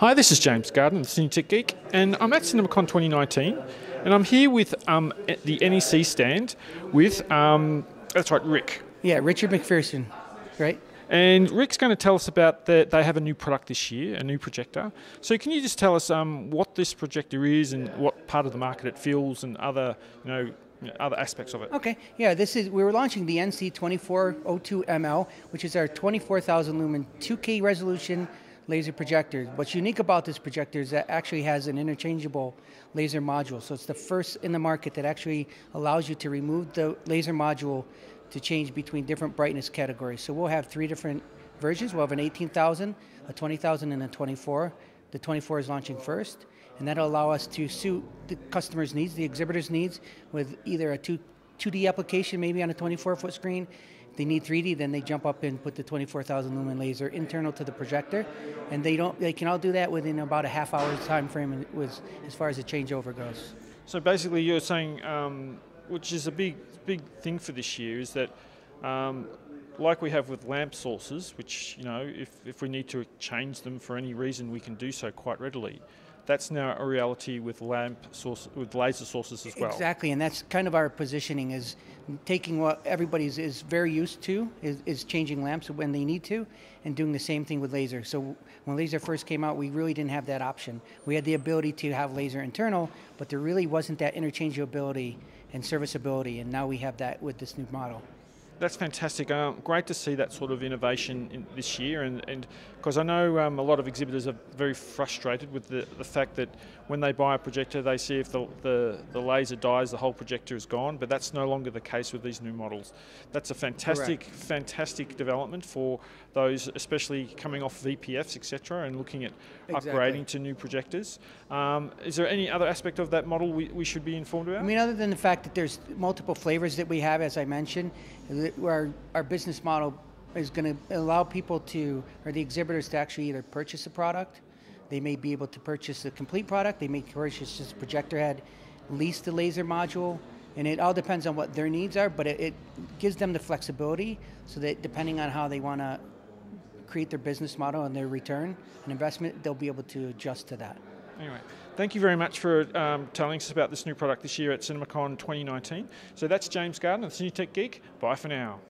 Hi, this is James Gardner, CineTech Geek, and I'm at CinemaCon 2019, and I'm here with at the NEC stand with, that's right, Rick. Yeah, Richard McPherson, right? And Rick's going to tell us about that. They have a new product this year, a new projector. So can you just tell us what this projector is and what part of the market it fills and other, other aspects of it? Okay, yeah, we're launching the NC2402ML, which is our 24,000 lumen 2K resolution laser projector. What's unique about this projector is that it actually has an interchangeable laser module. So it's the first in the market that actually allows you to remove the laser module to change between different brightness categories. So we'll have three different versions. We'll have an 18,000, a 20,000, and a 24. The 24 is launching first, and that'll allow us to suit the customer's needs, the exhibitor's needs, with either a 2D application maybe on a 24-foot screen. If they need 3D, then they jump up and put the 24,000 lumen laser internal to the projector, and they can all do that within about a half hour's time frame as far as the changeover goes. So basically you're saying, which is a big thing for this year, is that like we have with lamp sources, which, if we need to change them for any reason, we can do so quite readily. That's now a reality with laser sources as well. Exactly, and that's kind of our positioning, is taking what everybody's is very used to, is changing lamps when they need to, and doing the same thing with laser. So when laser first came out, we really didn't have that option. We had the ability to have laser internal, but there really wasn't that interchangeability and serviceability, and now we have that with this new model. That's fantastic. Great to see that sort of innovation this year, and because I know a lot of exhibitors are very frustrated with the fact that when they buy a projector, they see if the laser dies, the whole projector is gone, but that's no longer the case with these new models. That's a fantastic, fantastic development for those, especially coming off VPFs, etc., and looking at upgrading to new projectors. Is there any other aspect of that model we should be informed about? I mean, other than the fact that there's multiple flavors that we have, as I mentioned, Our business model is going to allow people to, or the exhibitors to actually either purchase a product. They may be able to purchase a complete product. They may purchase just a projector head, lease the laser module, and it all depends on what their needs are, but it gives them the flexibility so that depending on how they want to create their business model and their return on investment, they'll be able to adjust to that. Anyway, thank you very much for telling us about this new product this year at CinemaCon 2019. So that's James Gardner, CineTech Geek. Bye for now.